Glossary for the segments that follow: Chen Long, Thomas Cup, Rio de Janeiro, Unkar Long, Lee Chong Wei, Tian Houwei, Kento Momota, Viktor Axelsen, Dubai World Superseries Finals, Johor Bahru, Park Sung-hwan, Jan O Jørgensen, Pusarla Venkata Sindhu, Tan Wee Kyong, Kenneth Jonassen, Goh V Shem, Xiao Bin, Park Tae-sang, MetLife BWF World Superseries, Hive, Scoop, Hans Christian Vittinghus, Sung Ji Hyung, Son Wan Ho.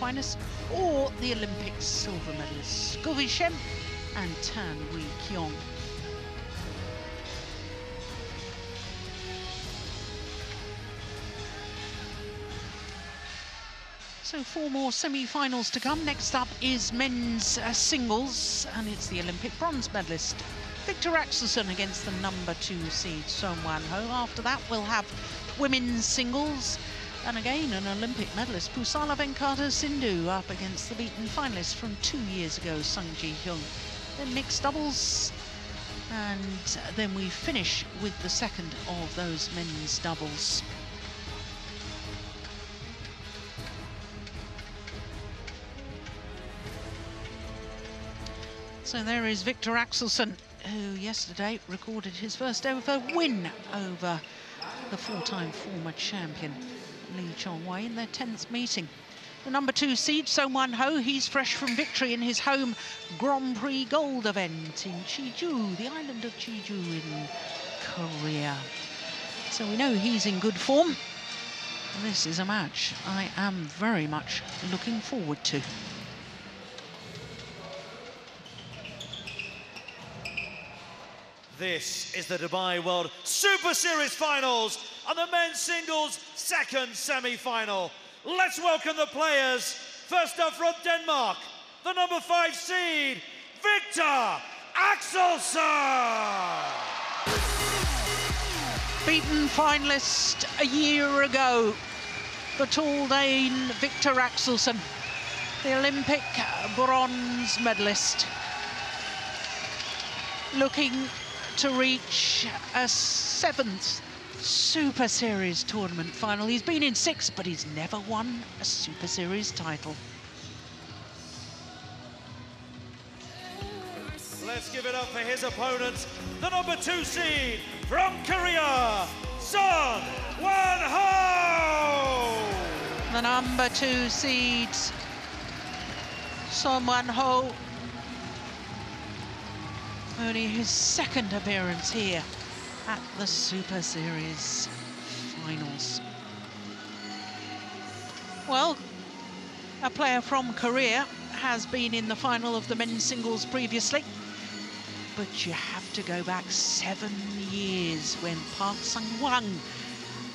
finals, or the Olympic silver medalists Goh V Shem and Tan Wee Kyong. So four more semi-finals to come. Next up is men's singles, and it's the Olympic bronze medalist Viktor Axelsen against the number 2 seed Son Wan Ho. After that, we'll have women's singles, and again an Olympic medalist Pusarla Venkata Sindhu up against the beaten finalist from 2 years ago, Sung Ji Hyung. Then mixed doubles, and then we finish with the second of those men's doubles. So there is Viktor Axelsen, who yesterday recorded his first ever win over the four-time former champion Lee Chong Wei in their 10th meeting. The number 2 seed, Son Wan Ho, he's fresh from victory in his home Grand Prix Gold event in Jeju, the island of Jeju in Korea. So we know he's in good form. This is a match I am very much looking forward to. This is the Dubai World Superseries Finals and the men's singles second semi-final. Let's welcome the players. First up from Denmark, the number 5 seed, Viktor Axelsen. Beaten finalist a year ago, the tall Dane Viktor Axelsen, the Olympic bronze medalist, looking to reach a 7th Super Series tournament final. He's been in 6, but he's never won a Super Series title. Let's give it up for his opponent, the number 2 seed from Korea, Son Wan Ho. The number 2 seed, Son Wan Ho. Only his second appearance here at the Super Series Finals. Well, a player from Korea has been in the final of the men's singles previously, but you have to go back 7 years when Park Sung-hwan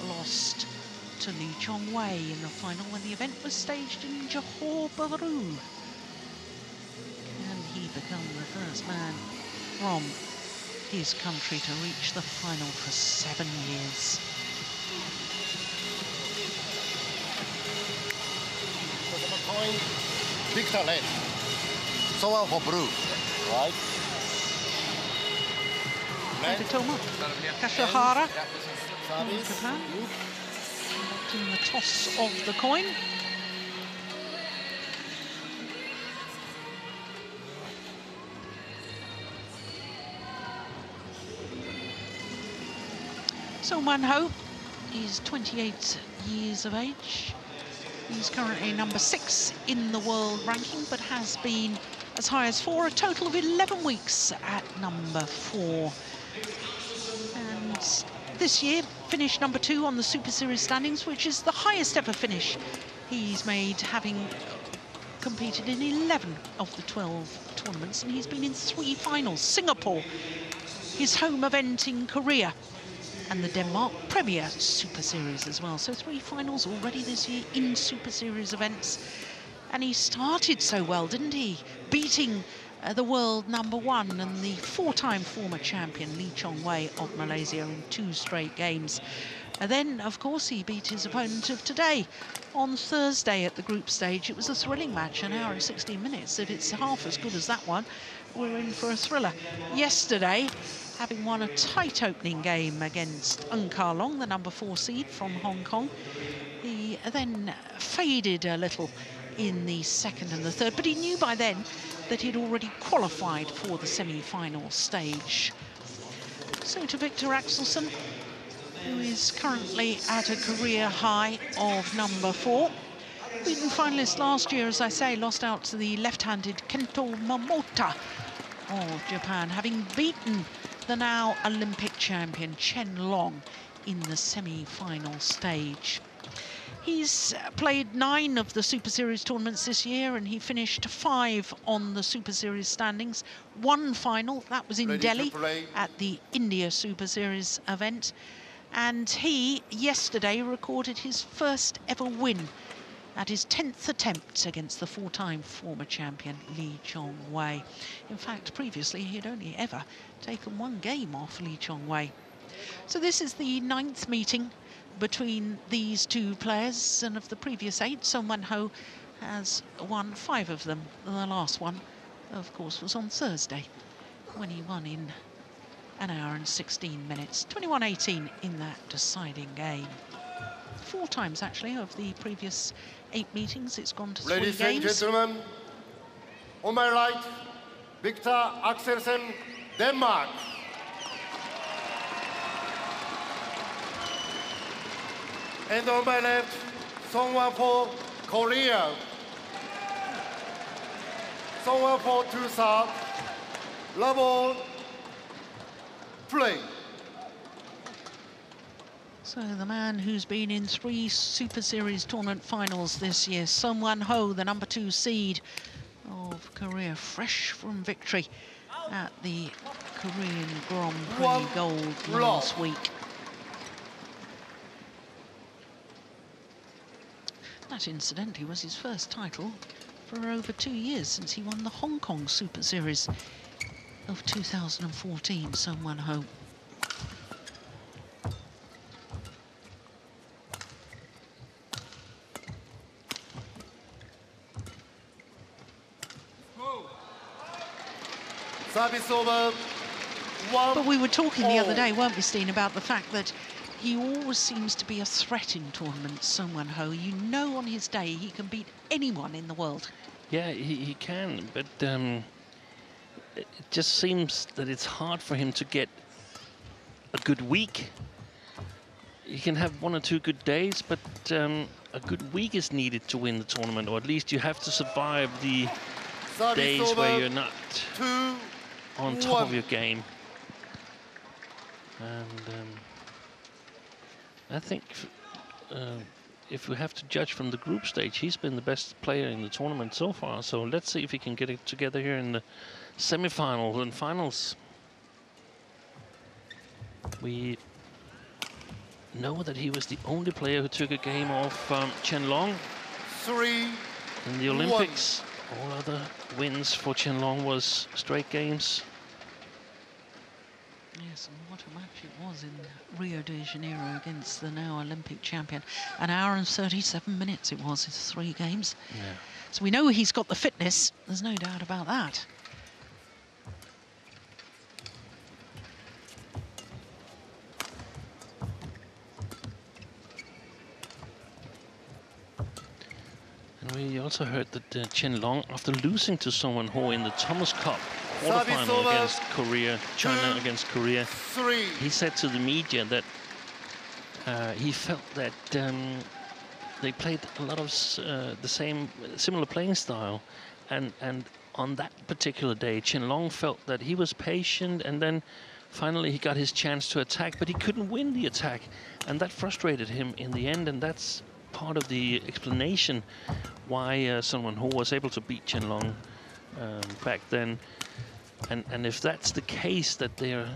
lost to Lee Chong Wei in the final when the event was staged in Johor Bahru. Can he become the first man from his country to reach the final for 7 years? So the coin, Victor Red, Soa for Blue, right? Nakatomo, Kasahara, Japan, conducting the toss of the coin. Son Wan Ho is 28 years of age. He's currently number 6 in the world ranking, but has been as high as 4 a total of 11 weeks at number 4. And this year finished number 2 on the Super Series standings, which is the highest ever finish he's made, having competed in 11 of the 12 tournaments, and he's been in 3 finals: Singapore, his home event in Korea, and the Denmark Premier Super Series as well. So 3 finals already this year in Super Series events. And he started so well, didn't he? Beating the world number 1 and the 4-time former champion Lee Chong Wei of Malaysia in 2 straight games. And then, of course, he beat his opponent of today on Thursday at the group stage. It was a thrilling match, an hour and 16 minutes. If it's half as good as that one, we're in for a thriller. Yesterday, having won a tight opening game against Unkar Long, the number 4 seed from Hong Kong, he then faded a little in the second and the third, but he knew by then that he'd already qualified for the semi-final stage. So to Viktor Axelsen, who is currently at a career high of number 4. Beaten finalist last year, as I say, lost out to the left-handed Kento Momota of Japan, having beaten the now Olympic champion Chen Long in the semi-final stage. He's played 9 of the Super Series tournaments this year, and he finished 5 on the Super Series standings. 1 final, that was in Delhi at the India Super Series event. And he, yesterday, recorded his first ever win at his 10th attempt against the 4-time former champion Lee Chong Wei. In fact, previously he had only ever taken 1 game off Lee Chong Wei. So this is the 9th meeting between these two players, and of the previous 8, Son Wan Ho has won 5 of them. The last one, of course, was on Thursday when he won in an hour and 16 minutes, 21-18 in that deciding game. 4 times, actually, of the previous 8 meetings, it's gone to 3 games. Ladies and gentlemen, on my right, Viktor Axelsen, Denmark. And on my left, Son Wan Ho, Korea. Son Wan Ho to serve. Level play. So the man who's been in 3 Super Series tournament finals this year, Son Wan Ho, the number 2 seed of Korea, fresh from victory at the Korean Grand Prix Gold last week. That, incidentally, was his first title for over 2 years since he won the Hong Kong Super Series of 2014, Son Wan Ho. But we were talking the other day, weren't we, Steen, about the fact that he always seems to be a threat in tournaments, Son Wan Ho. You know, on his day, he can beat anyone in the world. Yeah, he can, but it just seems that it's hard for him to get a good week. He can have 1 or 2 good days, but a good week is needed to win the tournament, or at least you have to survive the days where you're not on top of your game. And I think if we have to judge from the group stage, he's been the best player in the tournament so far. So let's see if he can get it together here in the semi-finals and finals. We know that he was the only player who took a game off Chen Long in the Olympics. All other wins for Chen Long was straight games. Yes, and what a match it was in Rio de Janeiro against the now Olympic champion. An hour and 37 minutes it was, his 3 games. Yeah. So we know he's got the fitness, there's no doubt about that. We also heard that Chen Long, after losing to Son Wan Ho in the Thomas Cup quarterfinal against Korea, China against Korea, he said to the media that he felt that they played a lot of the similar playing style, and on that particular day, Chen Long felt that he was patient, and then finally he got his chance to attack, but he couldn't win the attack, and that frustrated him in the end, and that's part of the explanation why Son Wan Ho was able to beat Chen Long back then. And if that's the case, that they are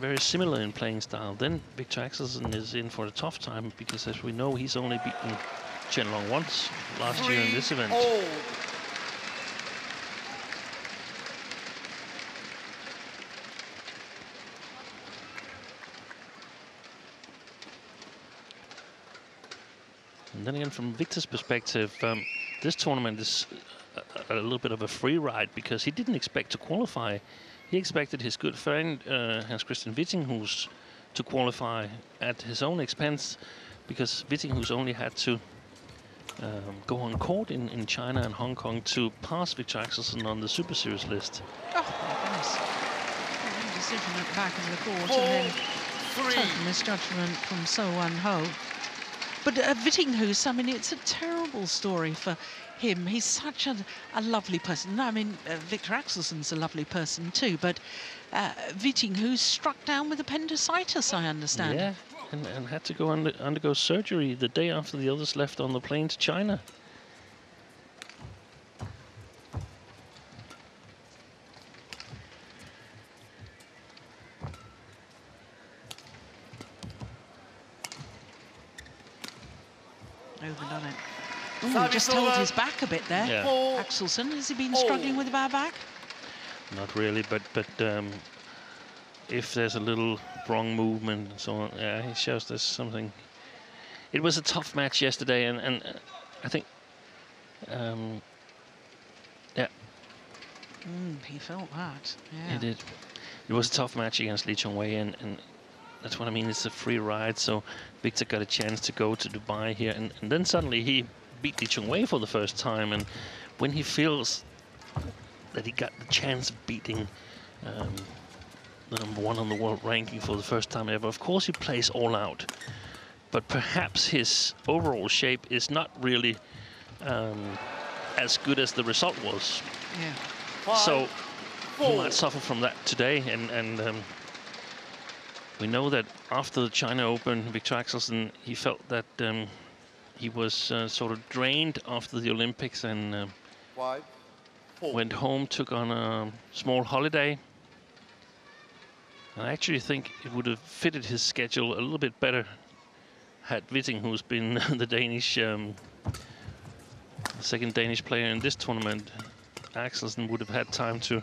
very similar in playing style, then Viktor Axelsen is in for a tough time, because as we know, he's only beaten Chen Long once last year in this event. And then again, from Viktor's perspective, this tournament is a little bit of a free ride, because he didn't expect to qualify. He expected his good friend, Hans Christian Vittinghus, to qualify at his own expense, because Vittinghus only had to go on court in China and Hong Kong to pass Viktor Axelsen on the Super Series list. Oh, nice. Decision at the back of the court, and then total misjudgment from Son Wan Ho. But Vittinghus, I mean, it's a terrible story for him. He's such a lovely person. No, I mean, Viktor Axelsen's a lovely person too, but Vittinghus struck down with appendicitis, I understand. Yeah, and had to go undergo surgery the day after the others left on the plane to China. Overdone it. Ooh, just held his back a bit there. Yeah. Axelsen, has he been struggling with a bad back? Not really, but if there's a little wrong movement and so on, yeah, it shows there's something. It was a tough match yesterday, and I think, yeah. He felt that. Yeah. He did. It was a tough match against Lee Chong Wei, and that's what I mean. It's a free ride, so Viktor got a chance to go to Dubai here, and then suddenly he beat Lee Chong Wei for the first time, and when he feels that he got the chance of beating the #1 on the world ranking for the first time ever. Of course, he plays all out, but perhaps his overall shape is not really as good as the result was. Yeah. So he might suffer from that today. And we know that after the China Open, Viktor Axelsen, he felt that he was sort of drained after the Olympics and went home, took on a small holiday. And I actually think it would have fitted his schedule a little bit better had Witting, who's been the Danish, second Danish player in this tournament, Axelsen would have had time to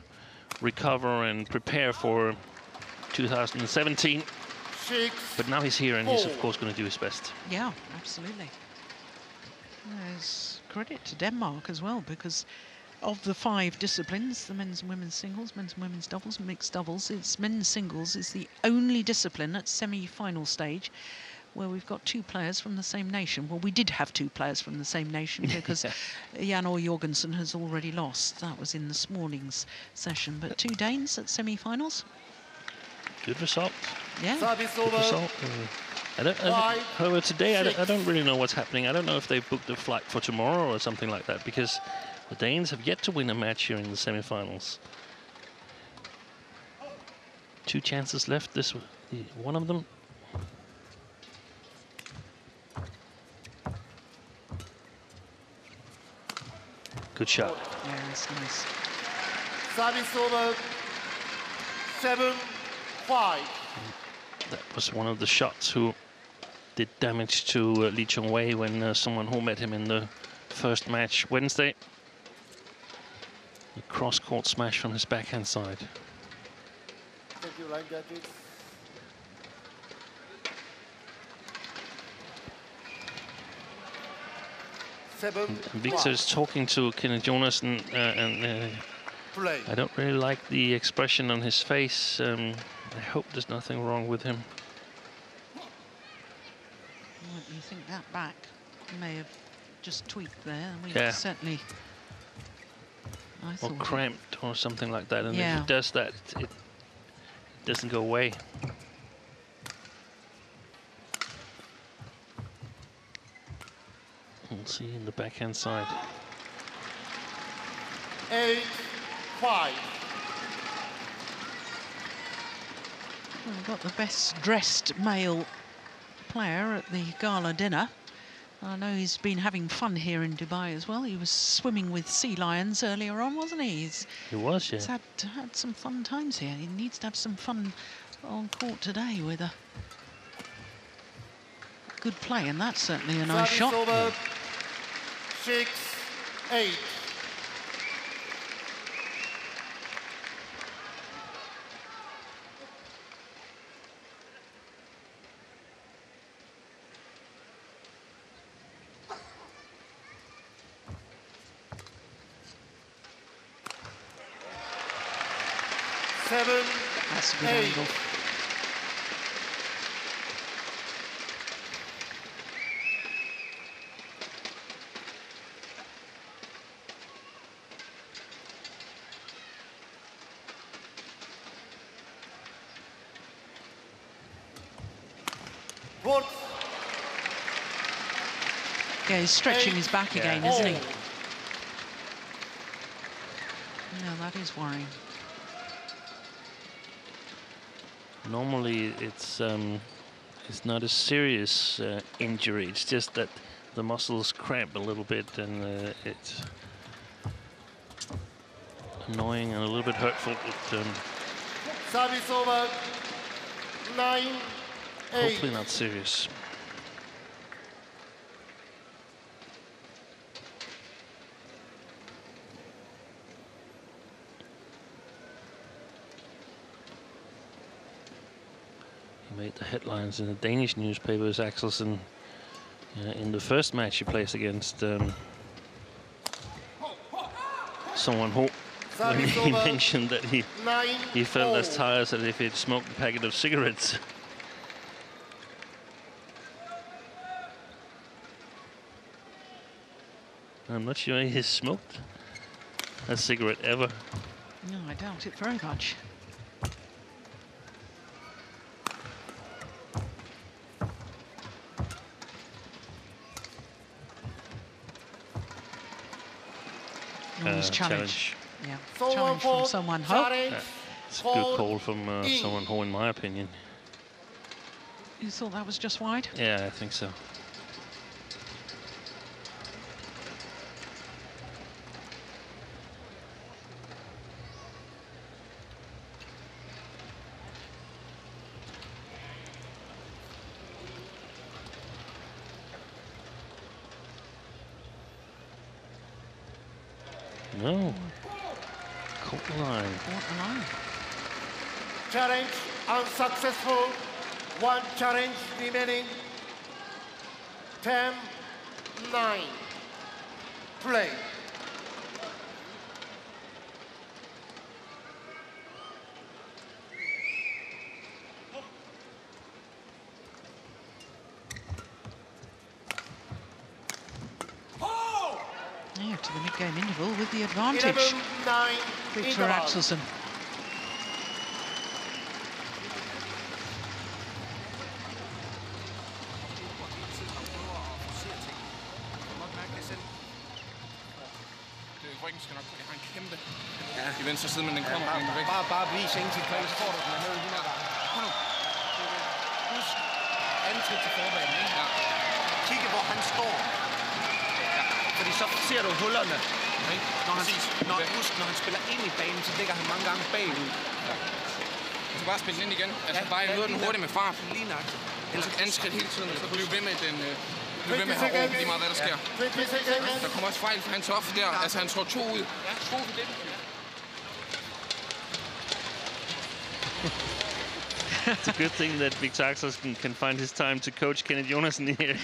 recover and prepare for 2017. But now he's here and he's of course going to do his best. Yeah, absolutely. There's credit to Denmark as well, because of the 5 disciplines, the men's and women's singles, men's and women's doubles, mixed doubles, it's men's singles is the only discipline at semi-final stage where we've got 2 players from the same nation. Well, we did have 2 players from the same nation because Jan O Jørgensen has already lost. That was in this morning's session, but 2 Danes at semi-finals. Good result. Yeah. Good result. However, today I don't really know what's happening. I don't know if they've booked a flight for tomorrow or something like that, because the Danes have yet to win a match here in the semi-finals. 2 chances left, this one of them. Good shot. Yeah, that's nice. Service over 7-5. That was one of the shots who did damage to Lee Chong Wei when Son Wan Ho met him in the first match Wednesday. A cross-court smash from his backhand side. Thank you, line judges. And Viktor is talking to Kenneth Jonassen, and I don't really like the expression on his face. I hope there's nothing wrong with him. Well, you think that back may have just tweaked there. We certainly. Or cramped or something like that, and if it does that, it doesn't go away. We'll see in the backhand side. 8-5. Well, we've got the best dressed male player at the gala dinner. I know he's been having fun here in Dubai as well. He was swimming with sea lions earlier on, wasn't he? He was, yeah. He's had some fun times here. He needs to have some fun on court today with a good play, and that's certainly a nice shot. Over 6-8. That's a good angle. What? Yeah, he's stretching his back again, isn't he? No, that is worrying. Normally, it's It's not a serious injury. It's just that the muscles cramp a little bit, and it's annoying and a little bit hurtful. But, service over. 9-8. Hopefully not serious. Made the headlines in the Danish newspapers. Axelsen, in the first match he plays against Son Wan Ho, when he mentioned that he felt as tired as if he'd smoked a packet of cigarettes. I'm not sure he smoked a cigarette ever. No, I doubt it very much. Challenge. Yeah. Challenge from Son Wan Ho. It's a good call from Son Wan Ho, in my opinion. You thought that was just wide? Yeah, I think so. No. Caught the line. Caught the line. Challenge unsuccessful. One challenge remaining. 10-9. Play. To the mid-game interval with the advantage. 11-9. Viktor Axelsen. Fordi så ser du hullerne, ikke? Når han spiller ind i banen, så ligger han mange gange bagud. Ja. Du skal bare spille den ind igen. Altså bare møder den hurtigt med fart. Lige nøjagtigt. Ellers anskridt hele tiden, og så bliver ved med den... Bliver ved med herovre, lige meget hvad der sker. Ja. Der kommer også fejl fra hans offer der. Altså han slår 2 ud. Ja, 2 ud det. It's a good thing that Viktor Axelsen can find his time to coach Kenneth Jonassen here.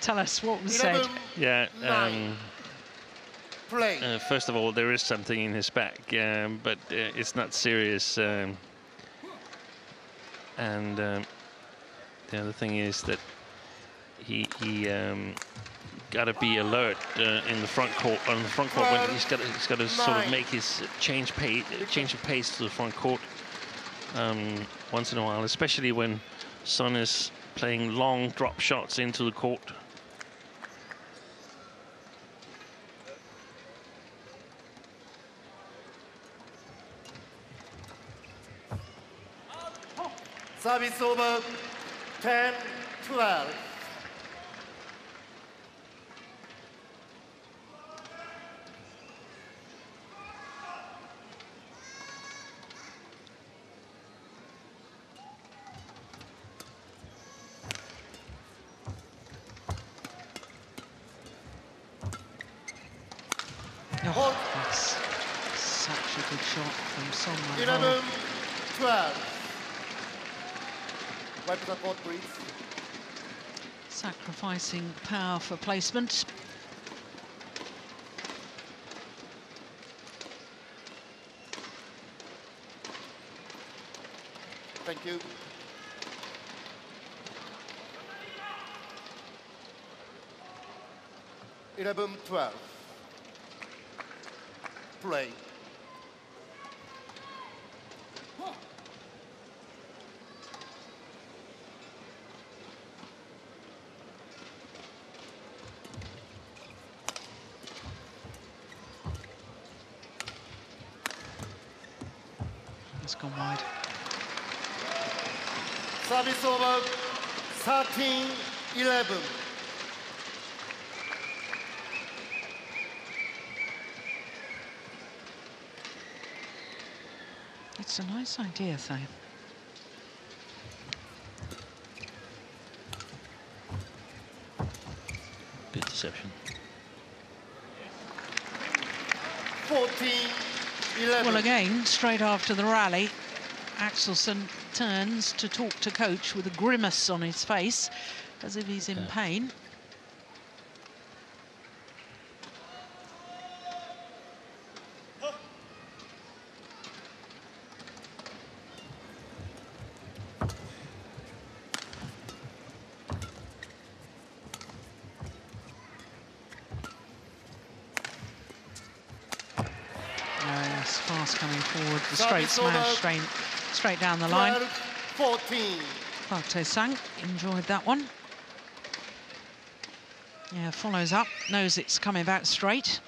Tell us what was said. Yeah. First of all, there is something in his back, but it's not serious. The other thing is that he got to be alert in the front court. On the front court, when he's got to sort of make his change of pace to the front court. Once in a while, especially when Son is playing long drop shots into the court. Service over, 10-12. Sacrificing power for placement. Thank you. Eleven, 12. Play. It's gone wide. Service over. starting 11. It's a nice idea, though. Good deception. 14-11. Well, again, straight after the rally, Axelsen turns to talk to coach with a grimace on his face, as if he's in pain. Straight smash, straight down the line. 14. Park Tae-sang enjoyed that one. Yeah, follows up, knows it's coming back straight.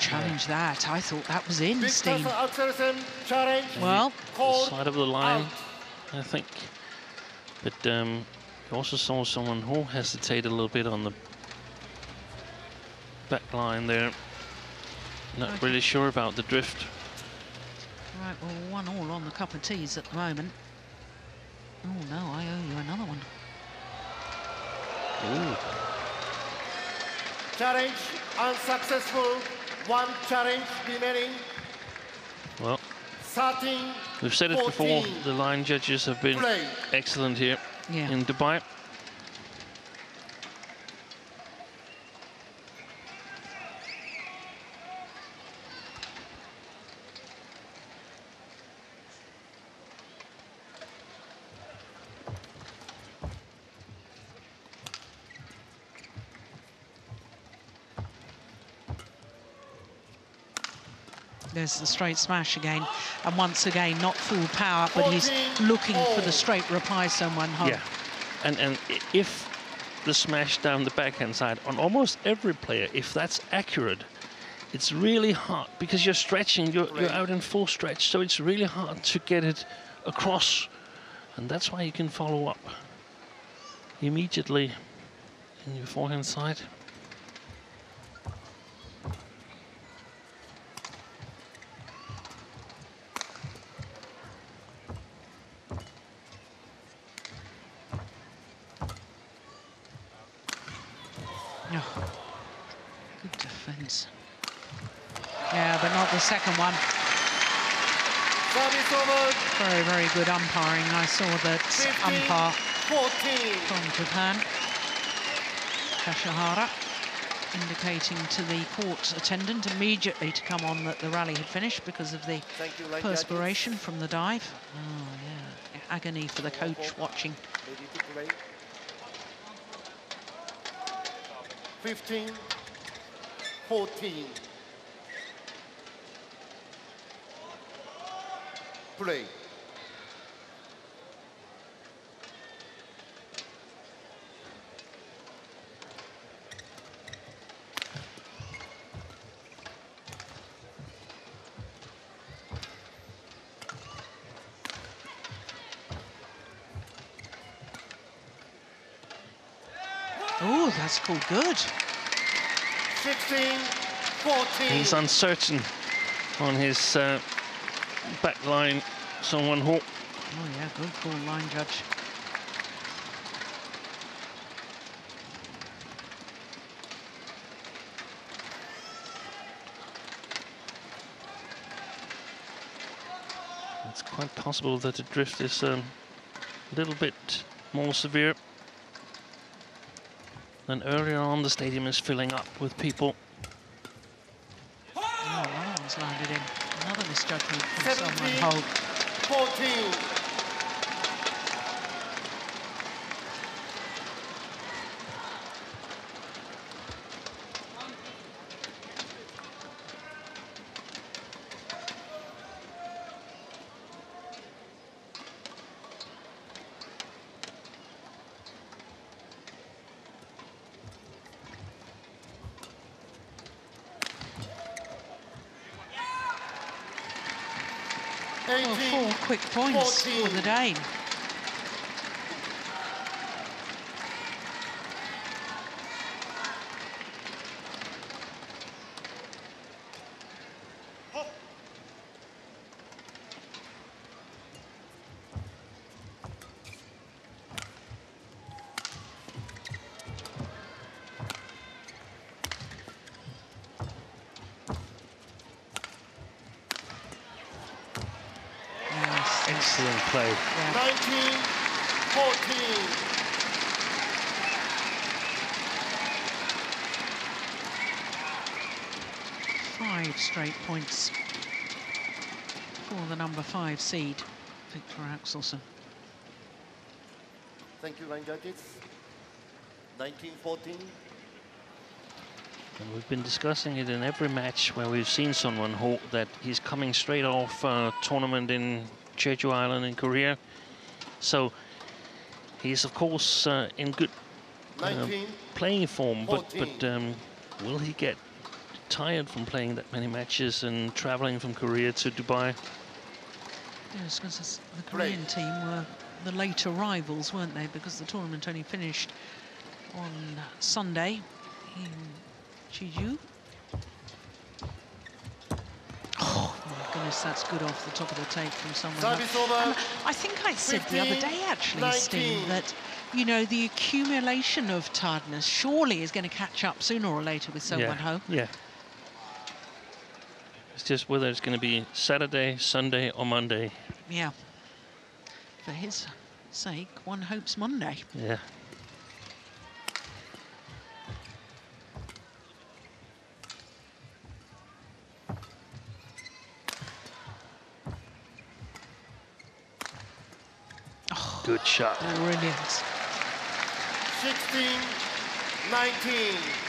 Challenge that. I thought that was in, Steen. Well, side of the line, I think. But you also saw someone who hesitated a little bit on the back line there. Not really sure about the drift. Right, well, 1-1 on the cup of teas at the moment. Oh no, I owe you another one. Ooh. Challenge unsuccessful. One challenge remaining. Well, we've said it before, the line judges have been excellent here in Dubai. There's the straight smash again, and once again not full power, but he's looking for the straight reply. Son Wan Ho. Yeah, and if the smash down the backhand side on almost every player, if that's accurate, it's really hard because you're stretching, you're out in full stretch, so it's really hard to get it across, and that's why you can follow up immediately in your forehand side. Second one. Very, very good umpiring. I saw that 15, umpire 14. From Japan, Kashihara, indicating to the court attendant immediately to come on that the rally had finished because of the perspiration from the dive. Oh, yeah. Agony for the coach watching. 15-14. Play. Oh, that's cool. Good. 16-14. He's uncertain on his back line, Son Wan Ho. Oh yeah, good call, line judge. It's quite possible that the drift is a little bit more severe than earlier on. The stadium is filling up with people. Oh, that one's landed in. Another misjudgment from Son Wan Ho. 14. 4 quick points for the Dane. Excellent play. Yeah. 19-14. Five straight points for the number 5 seed, Viktor Axelsen. Thank you, Line Judges. 19-14. And we've been discussing it in every match where we've seen Son Wan Ho, that he's coming straight off a tournament in Jeju Island in Korea, so he's of course in good playing form, but will he get tired from playing that many matches and traveling from Korea to Dubai? Yes, because the Korean team were the later rivals, weren't they, because the tournament only finished on Sunday in Jeju. Goodness, that's good off the top of the tape from someone. I think I said 15, the other day, actually, 19. Steve, that, you know, the accumulation of tiredness surely is going to catch up sooner or later with Son Wan Ho. Yeah. It's just whether it's going to be Saturday, Sunday or Monday. Yeah. For his sake, one hopes Monday. Yeah. Good shot. Brilliant. 16-19.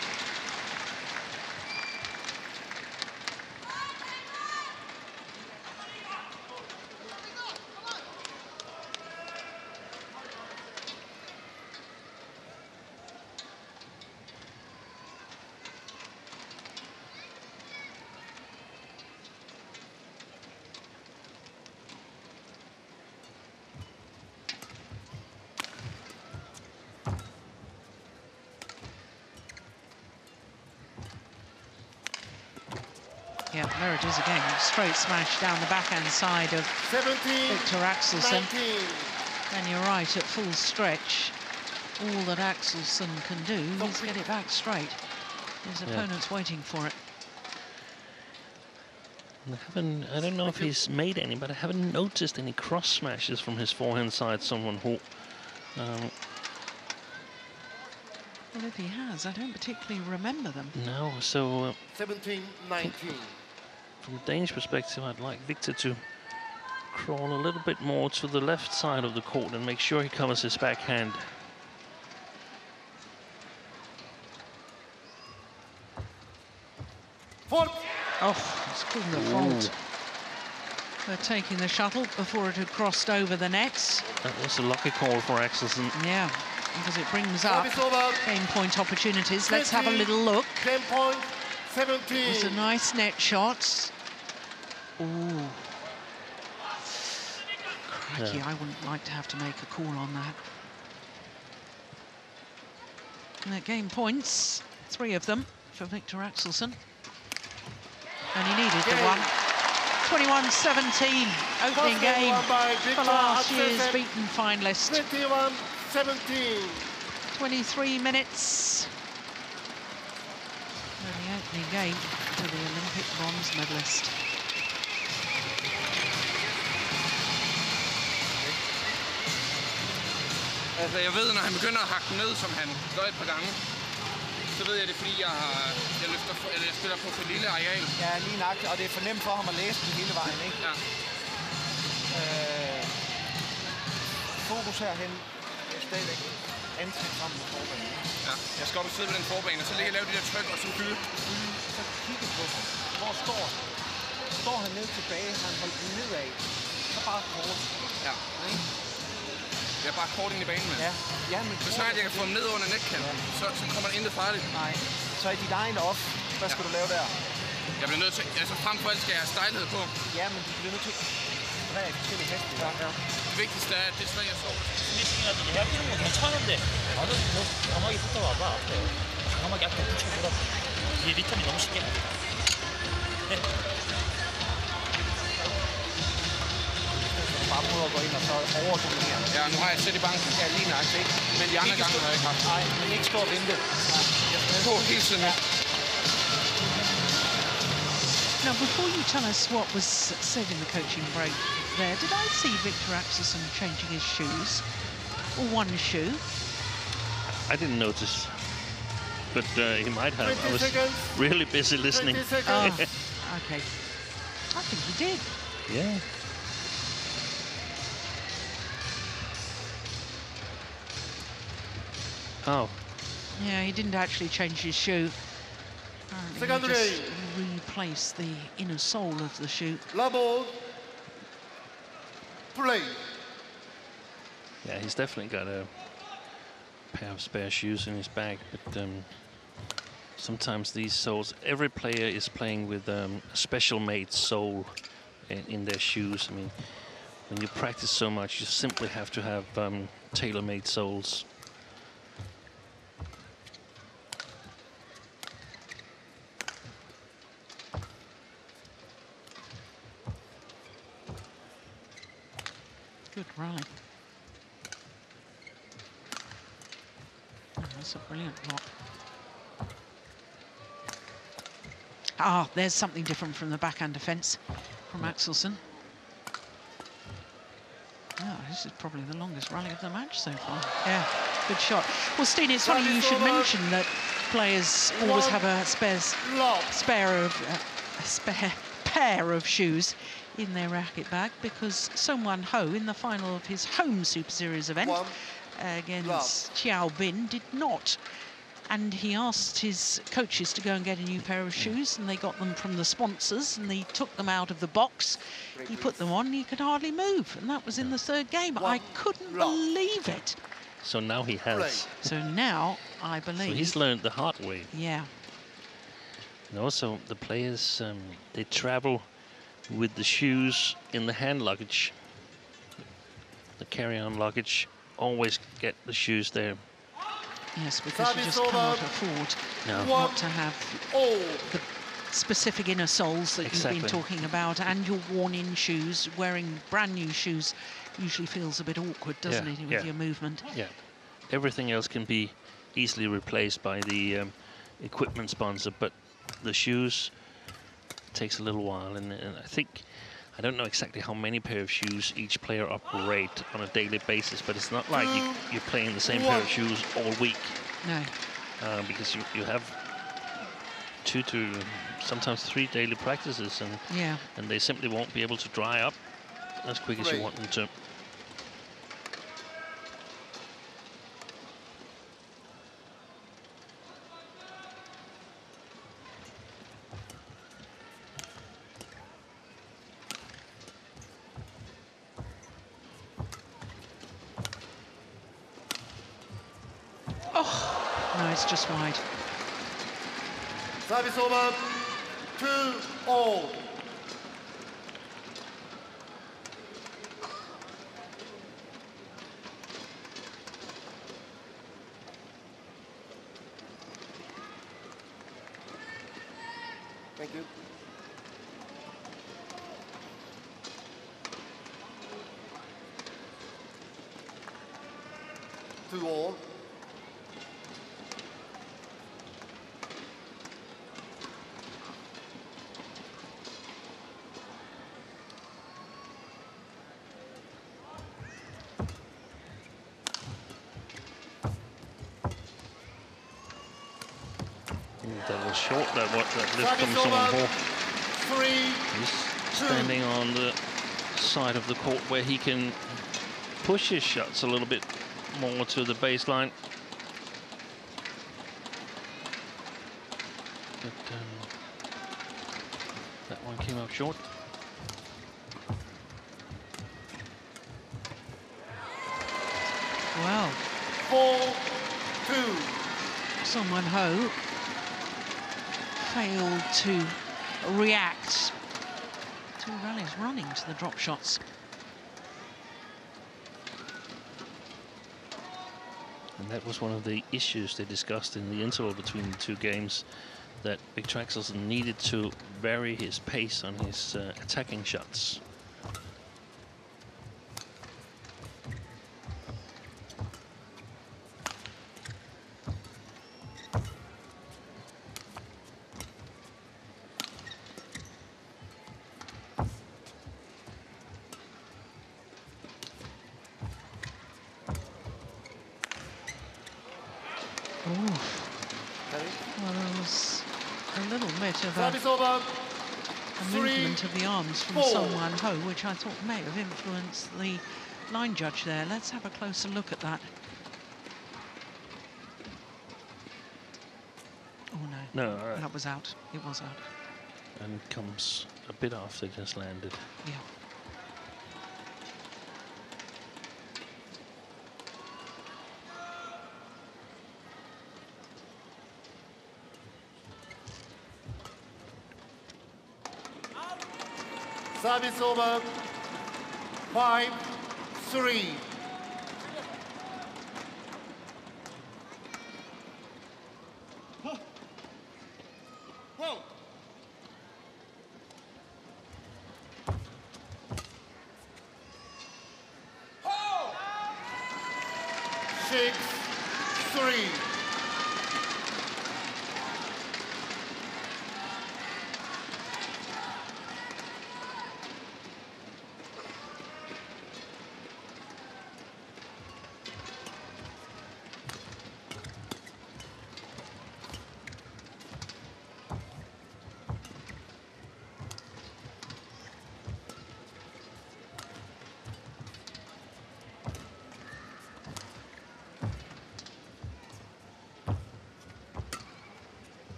Yeah, there it is again. Straight smash down the backhand side of Viktor Axelsen. 19. And you're right, at full stretch, all that Axelsen can do is get it back straight. His opponent's waiting for it. I don't know if he's made any, but I haven't noticed any cross smashes from his forehand side, Son Wan Ho. Well, if he has, I don't particularly remember them. No, so... 17-19. From a Danish perspective, I'd like Viktor to crawl a little bit more to the left side of the court and make sure he covers his backhand. Fault. Oh, it's called the fault. They're taking the shuttle before it had crossed over the nets. That was a lucky call for Axelsen. Yeah, because it brings up game point opportunities. Let's have a little look. It was a nice net shot. Ooh. Crikey, I wouldn't like to have to make a call on that. And that game points, 3 of them for Viktor Axelsen. And he needed the one. 21-17, opening game for last year's beaten finalist. 21-17. 23 minutes. Opening game to the Olympic bronze medalist. Altså, jeg ved, når han begynder at hakke ned, som han gør et par gange, så ved jeg det, fordi jeg spiller på for lille areal. Ja, lige nok, og det er for nemt for ham at læse den hele vejen, ikke? Ja. Fokus herhen. Jeg er stadigvæk ansigt sammen på forbanen. Ja, jeg skal op og sidde på den forbane, og så ligger jeg og laver de der tryk og så hylde. Så kigge på ham. Hvor står han? Står han ned tilbage, han holder den nedad, så bare kort. Ja. Jeg er bare kort ind i banen, mand. Ja. Ja, men så snart jeg kan få ham ned under netkanten, så kommer der intet farligt. Nej, så er dit egen off. Hvad skal du lave der? Jeg bliver nødt til, altså frem for alt skal jeg have stejlighed på. Ja, men du bliver nødt til tre forskellige heste i gang her. Det vigtigste er, at det svinger så. Det svinger, at jeg har gjort 괜찮은데. 나는 뭐 강하게 붙어 와봐. 강하게 약간 붙여보라. 이 리턴이 너무 쉽게. 네. Bare prøver at gå ind og så overdominere her. Ja, nu har jeg set i banken. Ja, lige nøjagtigt, ikke? Men de andre gange har jeg ikke haft. Nej, men ikke stå og vente. Jeg står hele tiden her. Now, before you tell us what was said in the coaching break there, did I see Viktor Axelsen changing his shoes? Or one shoe? I didn't notice. But he might have. I was really busy listening. Oh, okay. I think he did. Yeah. Oh. Yeah, he didn't actually change his shoe. Apparently he just replaced the inner sole of the shoe. Level. Play. Yeah, he's definitely got a pair of spare shoes in his bag, but sometimes these soles, every player is playing with a special made sole in their shoes. I mean, when you practice so much, you simply have to have tailor-made soles. Good rally. Oh, that's a brilliant block. Ah, there's something different from the backhand defence from Axelsen. Oh, this is probably the longest rally of the match so far. Yeah, good shot. Well, Steen, it's funny you should mention that players always have a spare pair of shoes in their racket bag, because Son Wan Ho, in the final of his home Super Series event against Xiao Bin, did not. And he asked his coaches to go and get a new pair of shoes, and they got them from the sponsors, and they took them out of the box. He put them on, and he could hardly move, and that was in the third game. I couldn't believe it. So now he has. So now I believe. So he's learned the hard way. Yeah. And also the players, they travel with the shoes in the hand luggage, the carry-on luggage. Always get the shoes there. Yes, because you just cannot afford not to have the specific inner soles that you've been talking about, and your worn-in shoes. Wearing brand-new shoes usually feels a bit awkward, doesn't it, with your movement? Yeah. Everything else can be easily replaced by the equipment sponsor, but the shoes takes a little while, and I think, I don't know exactly how many pair of shoes each player operate on a daily basis, but it's not like you're playing the same pair of shoes all week. No. Because you have 2 to sometimes 3 daily practices, and and they simply won't be able to dry up as quick as you want them to. Just wide. Service over. 2-2. Thank you. Two-all. Short that lift from Son Wan Ho. He's standing on the side of the court where he can push his shots a little bit more to the baseline. But that one came up short. Wow. 4-2. Son Wan Ho failed to react. 2 rallies running to the drop shots. And that was one of the issues they discussed in the interval between the two games, that Viktor Axelsen needed to vary his pace on his attacking shots. Of the arms from Son Wan Ho, which I thought may have influenced the line judge there. Let's have a closer look at that. Oh, no. No, that was out. It was out. And it comes a bit after it has landed. Yeah. Service over, 5-3.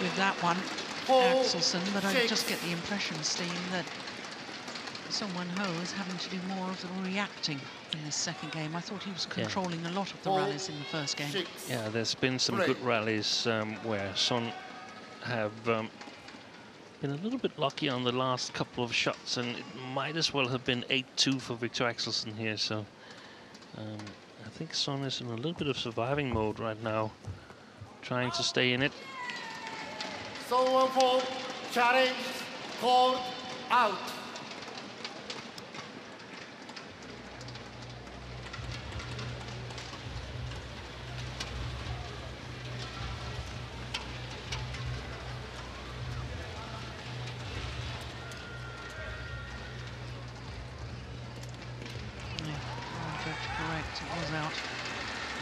With that one, Axelsen, but I just get the impression, Steve, that Son Wan Ho is having to do more of the reacting in this second game. I thought he was controlling a lot of the rallies in the first game. Yeah, there's been some good rallies where Son have been a little bit lucky on the last couple of shots, and it might as well have been 8-2 for Viktor Axelsen here, so I think Son is in a little bit of surviving mode right now, trying to stay in it. Son for challenge called out.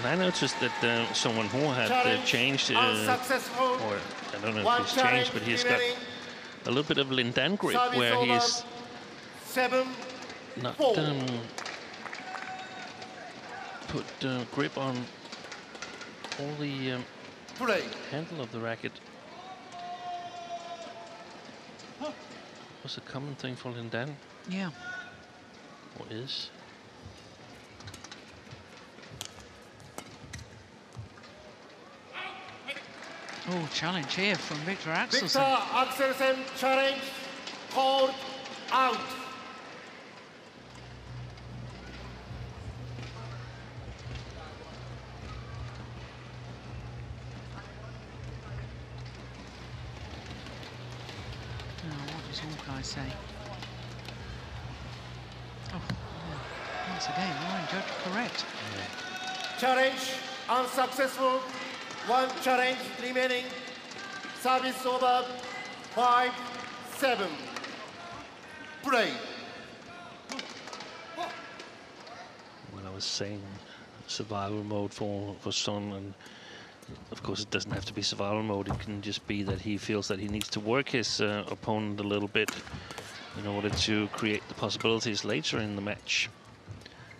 I noticed that Son Wan Ho had changed, or I don't know if he's changed, but he's got a little bit of Lindan grip where he's not put grip on all the handle of the racket. Was a common thing for Lindan. Yeah. Or is. Oh, challenge here from Viktor Axelsen. Viktor Axelsen, challenge, called out. Oh, what does Hawkeye say? Oh, yeah. Once again, line judge correct. Yeah. Challenge unsuccessful. One challenge remaining. Service over, 5-7. Play. Well, I was saying survival mode for Son, and of course it doesn't have to be survival mode. It can just be that he feels that he needs to work his opponent a little bit in order to create the possibilities later in the match.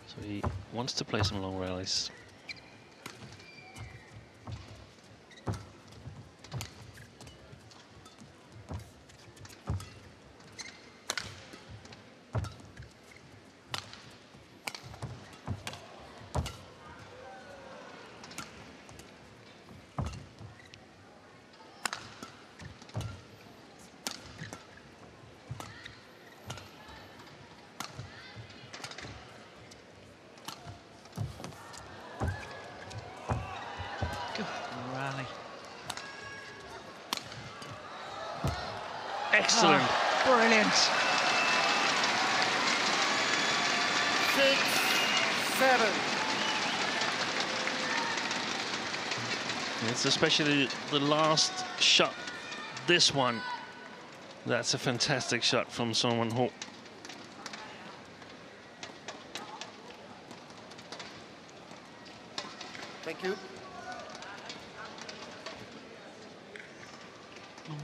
So he wants to play some long rallies. Excellent. Oh, brilliant. 6, 7. It's especially the last shot, this one. That's a fantastic shot from Son Wan Ho. Thank you.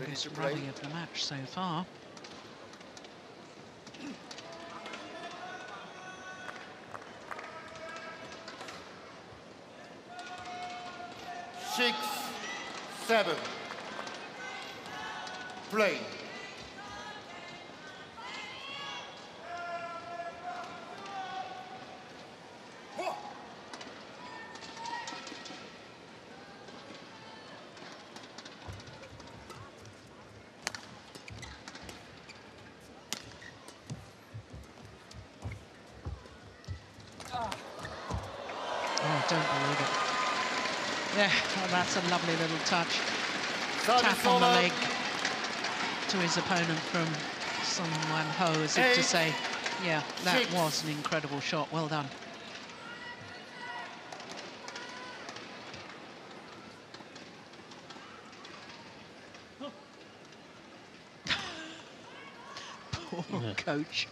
Longest rally of the match so far. Six, seven, play. That's a lovely little touch. Tap on the leg to his opponent from Son Wan Ho, as if to say, yeah, that was an incredible shot. Well done. Poor coach.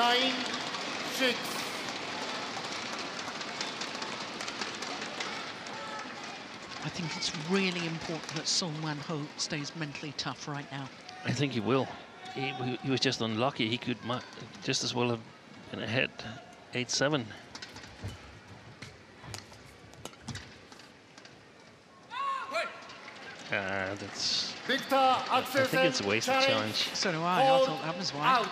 I think it's really important that Son Wan Ho stays mentally tough right now. I think he will. He was just unlucky. He could just as well have been ahead 8-7. That's. Viktor Axelsen, I think it's a waste of challenge. So do I. I thought that was wide. Out.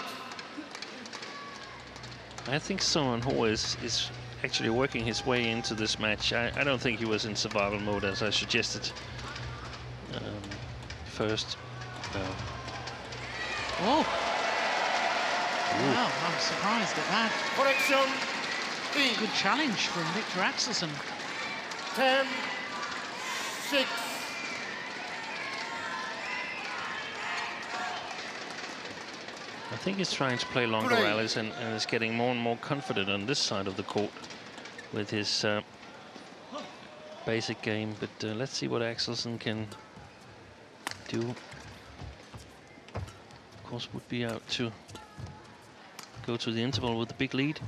I think Son Wan Ho is actually working his way into this match. I don't think he was in survival mode, as I suggested first. Oh! Ooh. Well, I'm surprised at that. Correction. Good challenge from Viktor Axelsen. 10-6. I think he's trying to play longer rallies and is getting more and more confident on this side of the court with his basic game. But let's see what Axelsen can do. Of course, would be out to go to the interval with a big lead.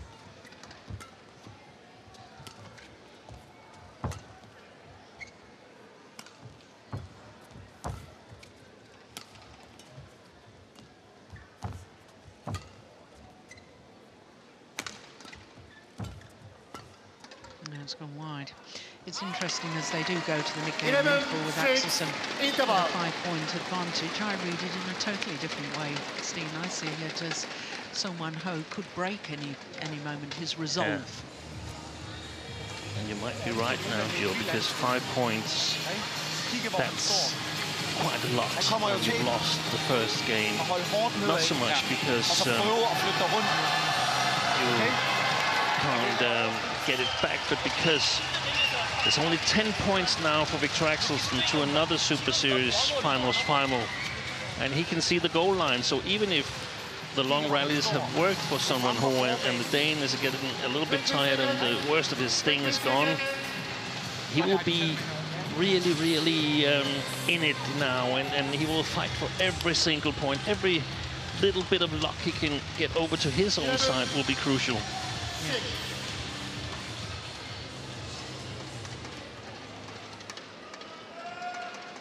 Interesting as they do go to the mid-game interval with Axelsen with a 5-point advantage. I read it in a totally different way, Steen. I see it as Son Wan Ho could break any moment, his resolve. Yeah. And you might be right now, Jill, because 5 points, that's quite a lot. And you've lost the first game. Not so much because you can't get it back, but because there's only 10 points now for Viktor Axelsen to another Super Series Finals final. And he can see the goal line. So even if the long rallies have worked for Son Wan Ho and the Dane is getting a little bit tired and the worst of his sting is gone, he will be really, really in it now. And he will fight for every single point. Every little bit of luck he can get over to his own side will be crucial. Yeah.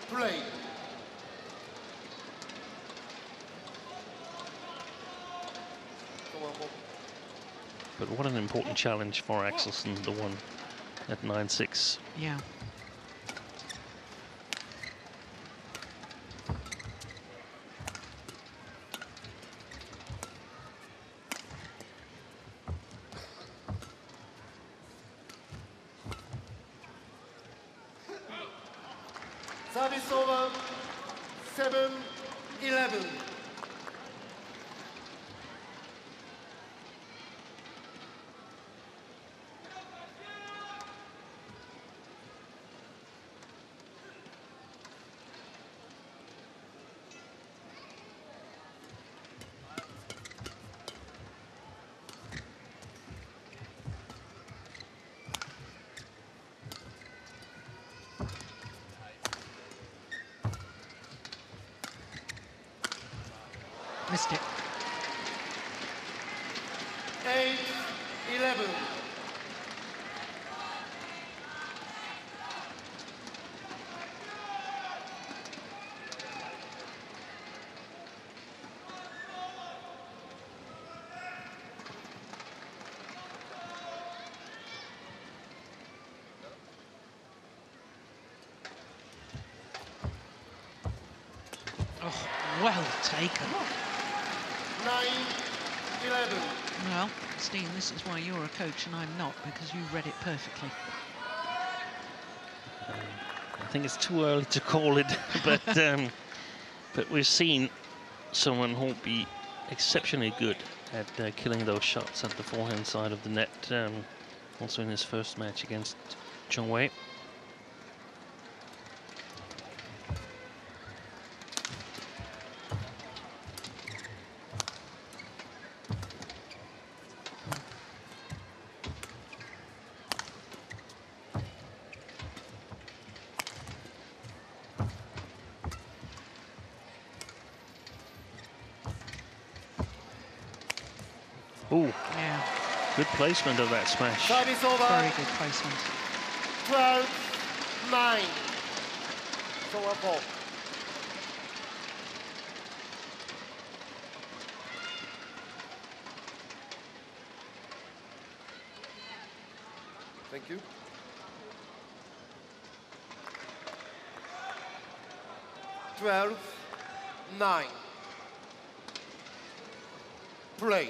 Play. But what an important challenge for Axelsen, the one at 9-6. Yeah. missed it. 8-11. Oh, well taken. 9-11. Well, Steen, this is why you're a coach and I'm not, because you read it perfectly. I think it's too early to call it, but but we've seen Son Wan Ho be exceptionally good at killing those shots at the forehand side of the net, also in his first match against Chong Wei. Placement of that smash. Service over. Very good placement. 12-9. So a ball. Thank you. Twelve, 9. Play.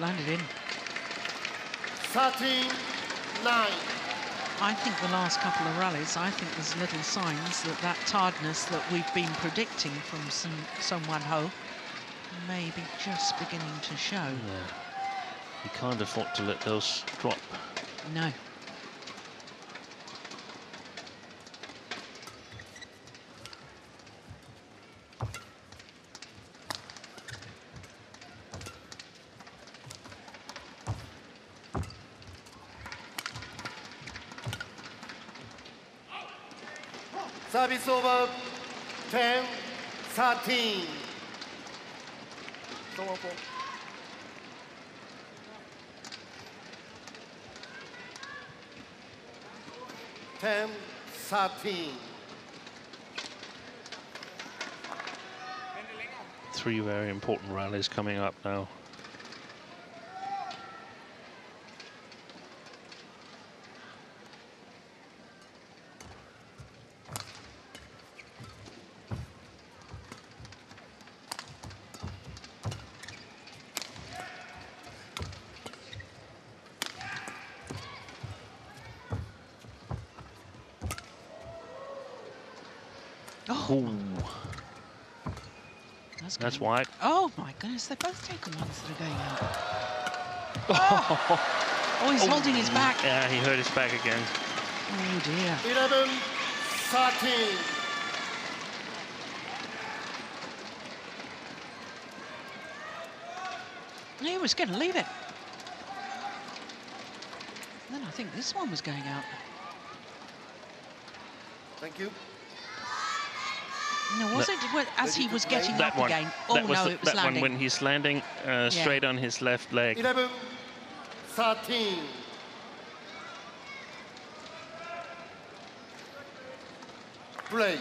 Landed in. 13-9. I think the last couple of rallies, I think there's little signs that that tiredness that we've been predicting from Son Wan Ho may be just beginning to show. Yeah. You can't afford to let those drop. No. Service over. 10-13. Three very important rallies coming up now. That's wide. Oh my goodness, they're both taking ones that are going out. Oh, oh he's holding his back. Yeah, he hurt his back again. Oh dear. 11-13. He was going to leave it. Then I think this one was going out. Thank you. No, was it as he was getting up again? Oh, no, it was landing. That one when he's landing straight on his left leg. 11-13. Play.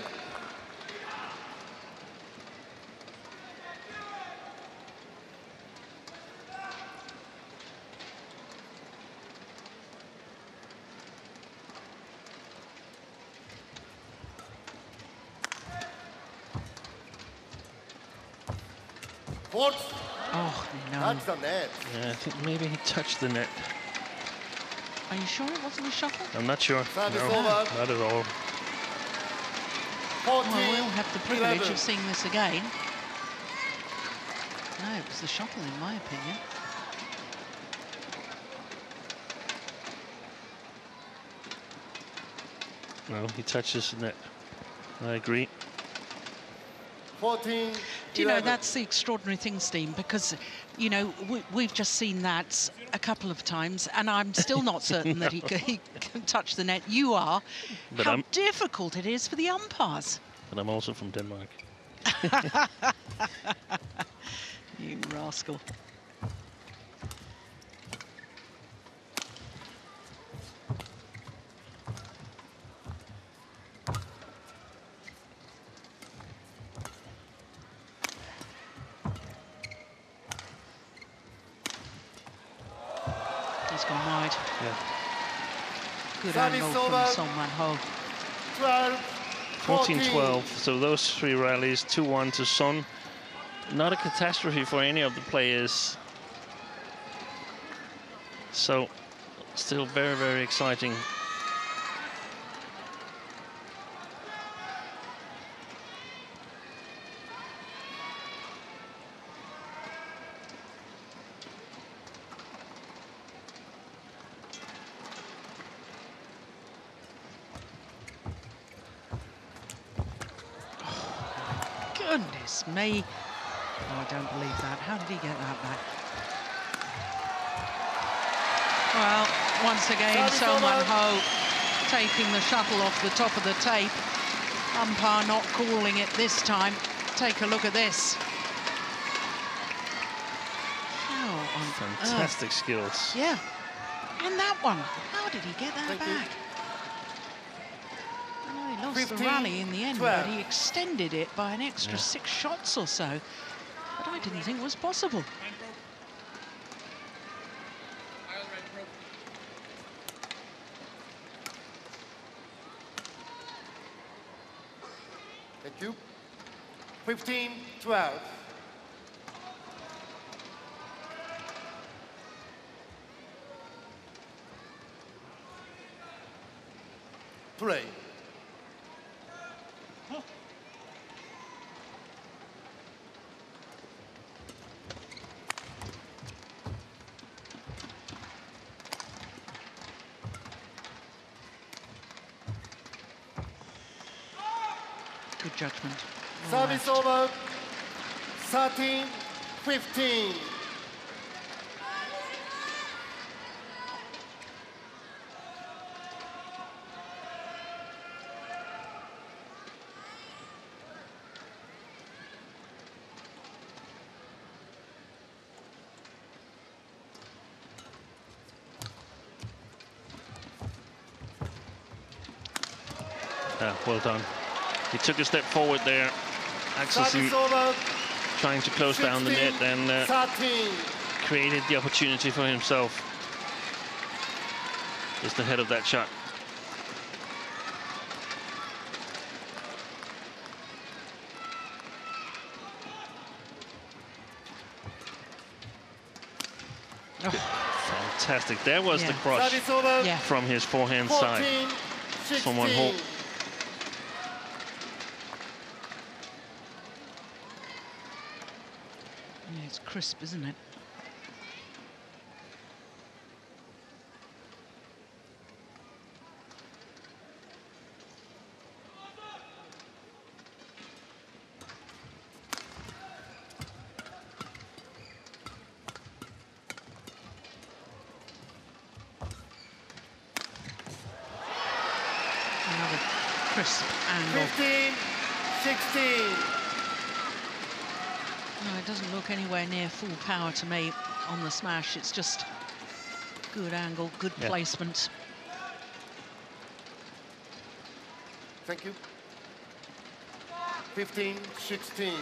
Oh, no. That's the net. Yeah, I think maybe he touched the net. Are you sure it wasn't a shuffle? I'm not sure. No, not at all. 14, well, we'll have the privilege 11. Of seeing this again. No, it was the shuffle, in my opinion. No, he touches the net. I agree. 14. Do you know, that's the extraordinary thing, Steen, because you know, we've just seen that a couple of times, and I'm still not certain that he can touch the net. You are. But how difficult it is for the umpires. And I'm also from Denmark. You rascal. From Son Wan Ho. 14-12, so those three rallies, 2-1 to Son. Not a catastrophe for any of the players. So, still very, very exciting. Me. No, I don't believe that. How did he get that back? Well, once again, Son Wan Ho taking the shuttle off the top of the tape. Umpire not calling it this time. Take a look at this. Fantastic skills. Yeah. And that one. How did he get that back? The rally in the end, but he extended it by an extra 6 shots or so, but I didn't think it was possible. Thank you. 15-12. Play. Judgment. Service over. 13-15. Well done. He took a step forward there. Axelsen trying to close down the net and created the opportunity for himself. Just ahead of that shot. Oh. Fantastic. There was the cross from his forehand 14, side. 16. From one hole. It's crisp, isn't it? Another crisp angle. 15-16. No, it doesn't look anywhere near full power to me on the smash. It's just good angle, good placement. Thank you. 15-16.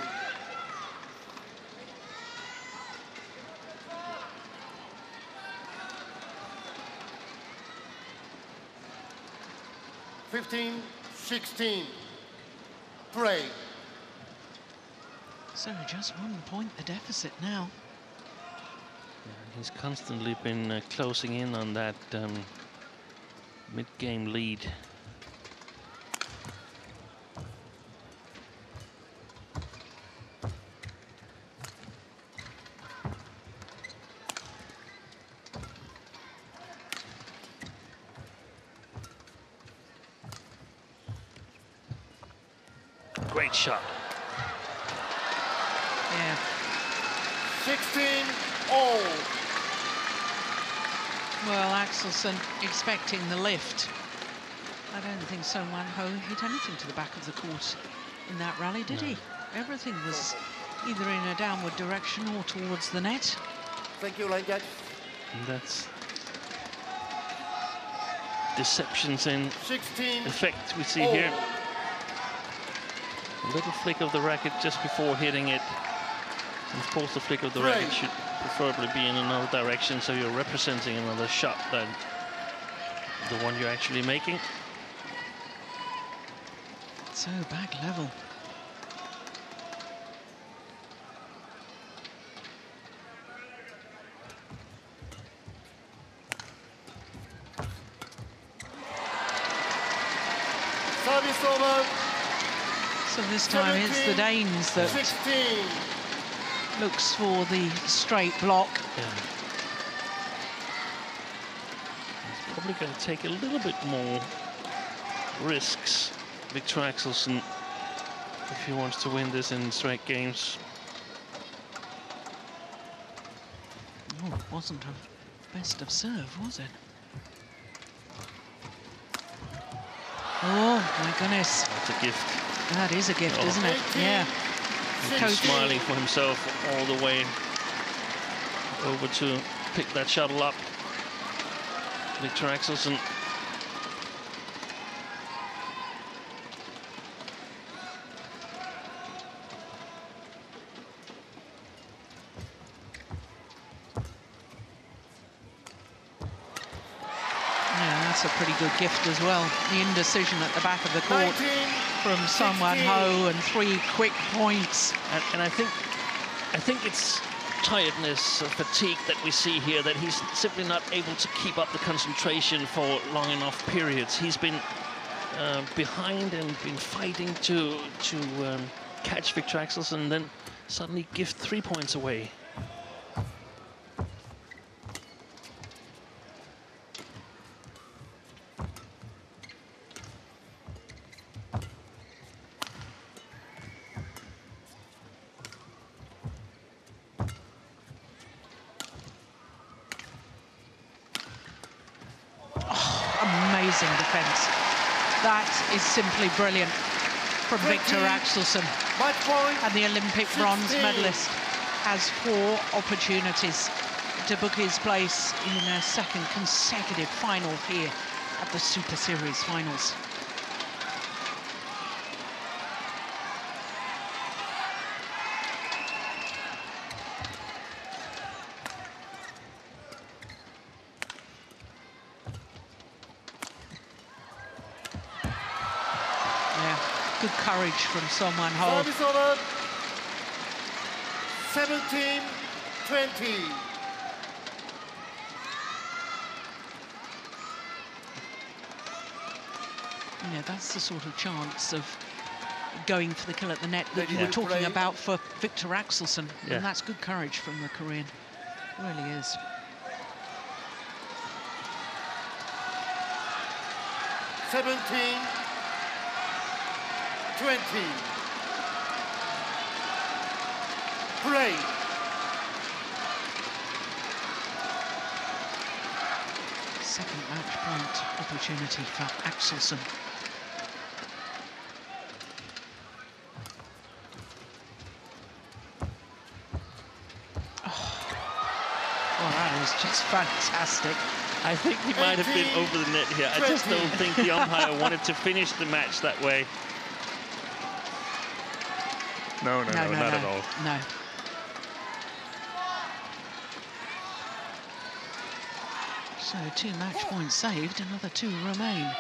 Play. So just 1 point the deficit now. Yeah, he's constantly been closing in on that mid-game lead. Great shot. 16-all. Well, Axelsen expecting the lift. I don't think Son Wan Ho hit anything to the back of the court in that rally, did he? Everything was either in a downward direction or towards the net. Thank you, line judge. And that's deceptions in effect we see here. A little flick of the racket just before hitting it. And of course, the flick of the racket should preferably be in another direction, so you're representing another shot than the one you're actually making. So back level. Service over. So this time it's the Danes that 16. Looks for the straight block. It's probably going to take a little bit more risks, Viktor Axelsen, if he wants to win this in straight games. Oh, it wasn't a best of serve, was it? Oh, my goodness. That's a gift. That is a gift, isn't it? Yeah. Coach smiling for himself all the way over to pick that shuttle up. Viktor Axelsen. A pretty good gift as well. The indecision at the back of the court from Son Wan Ho and three quick points. And I think it's tiredness or fatigue that we see here, that he's simply not able to keep up the concentration for long enough periods. He's been behind and been fighting to catch Viktor Axelsen and then suddenly give 3 points away. Defense. That is simply brilliant from Viktor Axelsen. And the Olympic bronze medalist has 4 opportunities to book his place in a second consecutive final here at the Super Series Finals. Courage from Son Wan Ho. Service over. 17-20. Yeah, that's the sort of chance of going for the kill at the net that you were talking about for Viktor Axelsen. Yeah. And that's good courage from the Korean. It really is. Twenty. Second match point opportunity for Axelsen. Oh, well, that was just fantastic. I think he might have been over the net here. 20. I just don't think the umpire wanted to finish the match that way. No, not at all. No. So 2 match points saved, another 2 remain.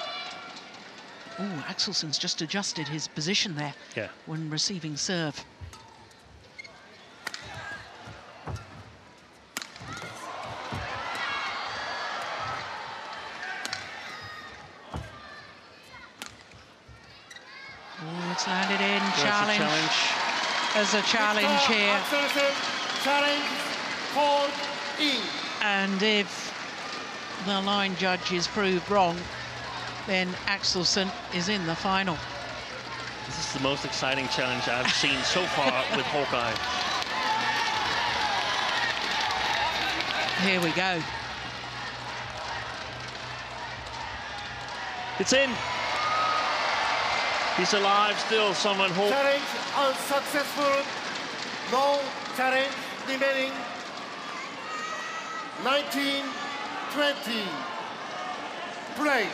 Ooh, Axelsen's just adjusted his position there when receiving serve. Ooh, it's landed in, challenge. As a challenge here. Challenge and if the line judge is proved wrong, then Axelsen is in the final. This is the most exciting challenge I've seen so far with Hawkeye. Here we go. It's in. He's alive still, Son Wan Ho. Challenge unsuccessful. No challenge remaining. 19-20. Play.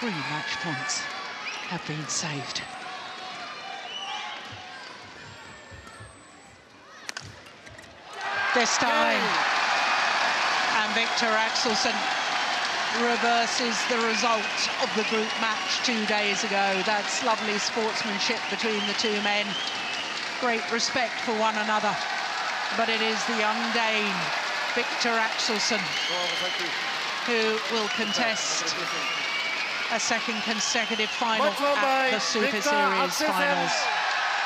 Three match points have been saved. This time, and Viktor Axelsen reverses the result of the group match 2 days ago. That's lovely sportsmanship between the two men. Great respect for one another. But it is the young Dane, Viktor Axelsen, who will contest a second consecutive final at the Super Series Finals.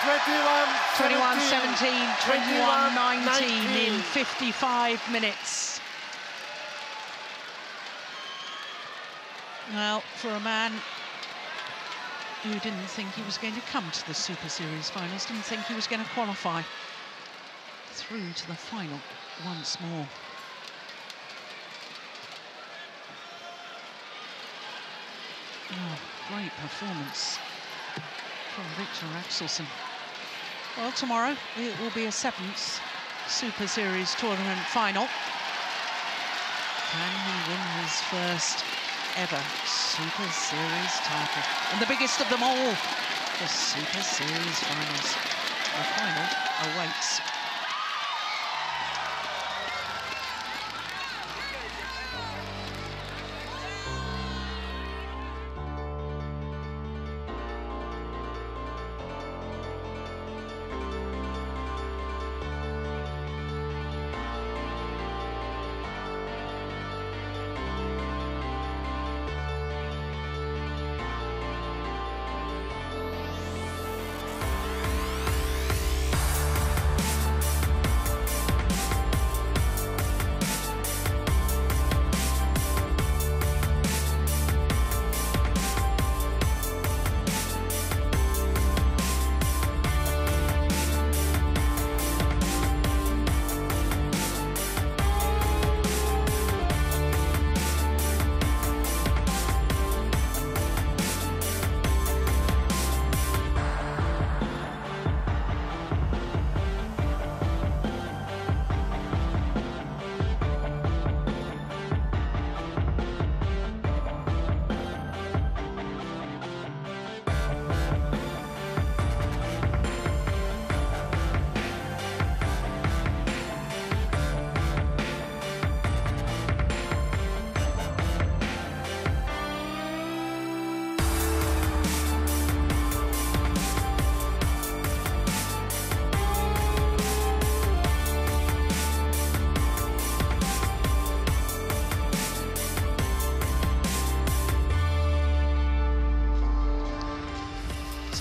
21-17, 21-19 in 55 minutes. Well, for a man who didn't think he was going to come to the Super Series Finals, didn't think he was going to qualify through to the final once more. Oh, great performance from Viktor Axelsen. Well, tomorrow it will be a 7th Super Series tournament final. Can he win his first ever Super Series title? And the biggest of them all, the Super Series Finals. The final awaits.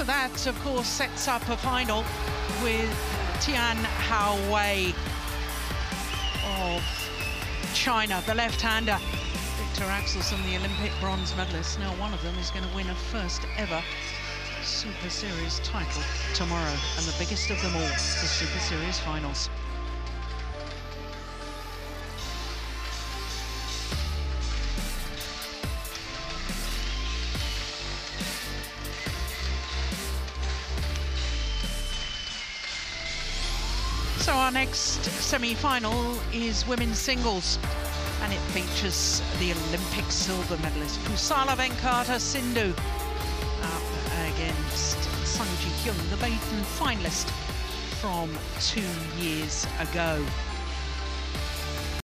That, of course, sets up a final with Tian Houwei of China, the left-hander. Viktor Axelsen, the Olympic bronze medalist. Now one of them is going to win a first-ever Super Series title tomorrow, and the biggest of them all, the Super Series Finals. Our next semi-final is women's singles, and it features the Olympic silver medalist Pusarla Venkata Sindhu up against Sung Ji Hyung, the maiden finalist from 2 years ago.